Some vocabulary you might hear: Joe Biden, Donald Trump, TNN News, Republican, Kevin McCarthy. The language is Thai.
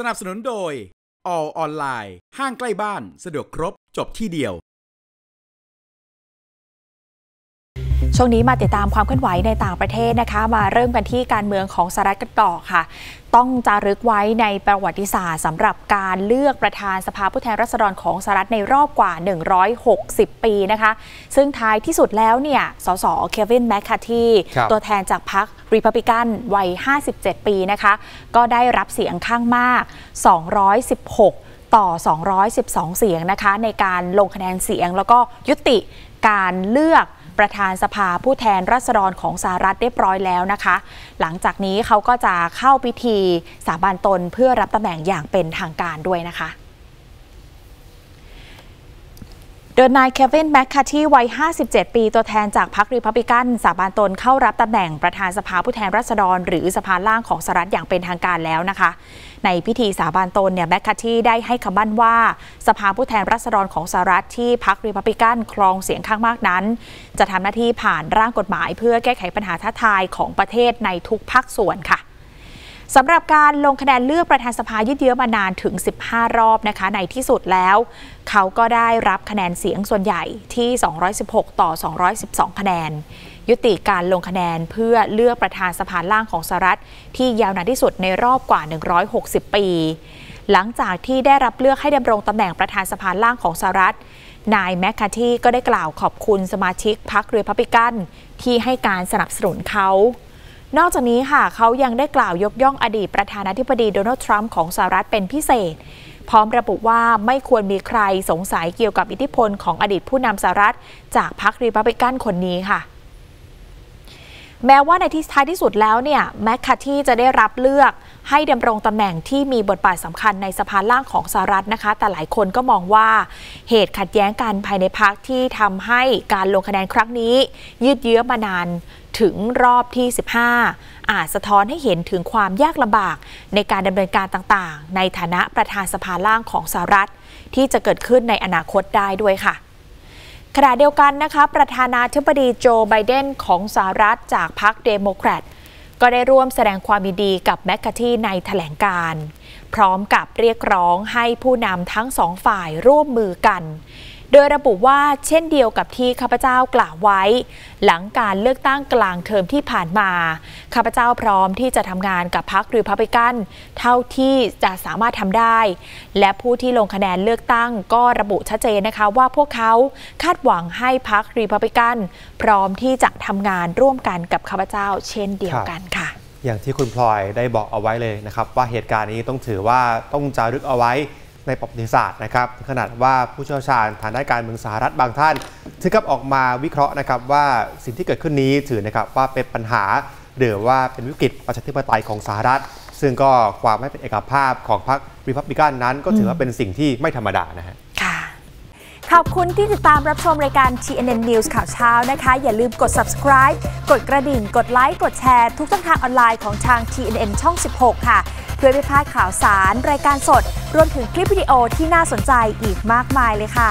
สนับสนุนโดย All ออนไลน์ห้างใกล้บ้านสะดวกครบจบที่เดียวช่วงนี้มาติดตามความเคลื่อนไหวในต่างประเทศนะคะมาเริ่มกันที่การเมืองของสหรัฐกันต่อค่ะต้องจารึกไว้ในประวัติศาสตร์สำหรับการเลือกประธานสภาผู้แทนราษฎรของสหรัฐในรอบกว่า160ปีนะคะซึ่งท้ายที่สุดแล้วเนี่ยสส.เควินแมคคาร์ธีตัวแทนจากพรรครีพับลิกันวัย57ปีนะคะก็ได้รับเสียงข้างมาก216 ต่อ 212เสียงนะคะในการลงคะแนนเสียงแล้วก็ยุติการเลือกประธานสภาผู้แทนราษฎรของสหรัฐเรียบร้อยแล้วนะคะหลังจากนี้เขาก็จะเข้าพิธีสาบานตนเพื่อรับตำแหน่งอย่างเป็นทางการด้วยนะคะโดยนายเควินแมคคาร์ธีวัย57ปีตัวแทนจากพรรครีพับลิกันสาบานตนเข้ารับตำแหน่งประธานสภาผู้แทนราษฎรหรือสภาล่างของสหรัฐอย่างเป็นทางการแล้วนะคะในพิธีสาบานตนเนี่ยแมคคาร์ธีได้ให้คำมั่นว่าสภาผู้แทนราษฎรของสหรัฐที่พรรครีพับลิกันครองเสียงข้างมากนั้นจะทำหน้าที่ผ่านร่างกฎหมายเพื่อแก้ไขปัญหาท้าทายของประเทศในทุกภาคส่วนค่ะสำหรับการลงคะแนนเลือกประธานสภายืดเยื้อมานานถึง15รอบนะคะในที่สุดแล้วเขาก็ได้รับคะแนนเสียงส่วนใหญ่ที่216ต่อ212คะแนนยุติการลงคะแนนเพื่อเลือกประธานสภาล่างของสหรัฐที่ยาวนานที่สุดในรอบกว่า160ปีหลังจากที่ได้รับเลือกให้ดำรงตำแหน่งประธานสภาล่างของสหรัฐนายแมคคาร์ธีก็ได้กล่าวขอบคุณสมาชิกพรรครีพับลิกันที่ให้การสนับสนุนเขานอกจากนี้ค่ะเขายังได้กล่าวยกย่องอดีตประธานาธิบดีโดนัลด์ทรัมป์ของสหรัฐเป็นพิเศษพร้อมระบุว่าไม่ควรมีใครสงสัยเกี่ยวกับอิทธิพลของอดีตผู้นำสหรัฐจากพรรครีพับลิกันคนนี้ค่ะแม้ว่าในที่ท้ายที่สุดแล้วเนี่ยแมคคาร์ธีจะได้รับเลือกให้ดำรงตำแหน่งที่มีบทบาทสำคัญในสภาล่างของสหรัฐนะคะแต่หลายคนก็มองว่าเหตุขัดแย้งกันภายในพรรคที่ทำให้การลงคะแนนครั้งนี้ยืดเยื้อมานานถึงรอบที่15อาจสะท้อนให้เห็นถึงความยากลำบากในการดำเนินการต่างๆในฐานะประธานสภาล่างของสหรัฐที่จะเกิดขึ้นในอนาคตได้ด้วยค่ะขณะเดียวกันนะคะประธานาธิบดีโจไบเดนของสหรัฐจากพรรคเดโมแครตก็ได้ร่วมแสดงความยินดีกับแมคคาร์ธีในแถลงการณ์พร้อมกับเรียกร้องให้ผู้นำทั้งสองฝ่ายร่วมมือกันโดยระบุว่าเช่นเดียวกับที่ข้าพเจ้ากล่าวไว้หลังการเลือกตั้งกลางเทอมที่ผ่านมาข้าพเจ้าพร้อมที่จะทำงานกับพรรครีพับลิกันเท่าที่จะสามารถทำได้และผู้ที่ลงคะแนนเลือกตั้งก็ระบุชัดเจนนะคะว่าพวกเขาคาดหวังให้พรรครีพับลิกันพร้อมที่จะทำงานร่วมกันกับข้าพเจ้าเช่นเดียวกันค่ะอย่างที่คุณพลอยได้บอกเอาไว้เลยนะครับว่าเหตุการณ์นี้ต้องถือว่าต้องจารึกเอาไว้ในประวัติศาสตร์นะครับขนาดว่าผู้เชี่ยวชาญทางด้านการเมืองสหรัฐบางท่านถึงกับออกมาวิเคราะห์นะครับว่าสิ่งที่เกิดขึ้นนี้ถือนะครับว่าเป็นปัญหาหรือว่าเป็นวิกฤตประชาธิปไตยของสหรัฐซึ่งก็ความไม่เป็นเอกภาพของพรรครีพับลิกันนั้นก็ถือว่าเป็นสิ่งที่ไม่ธรรมดานะฮะขอบคุณที่ติดตามรับชมรายการ TNN News ข่าวเช้านะคะอย่าลืมกด subscribe กดกระดิ่งกดไลค์กดแชร์ทุกช่องทางออนไลน์ของทาง TNN ช่อง16ค่ะเพื่อไม่พลาดข่าวสารรายการสดรวมถึงคลิปวิดีโอที่น่าสนใจอีกมากมายเลยค่ะ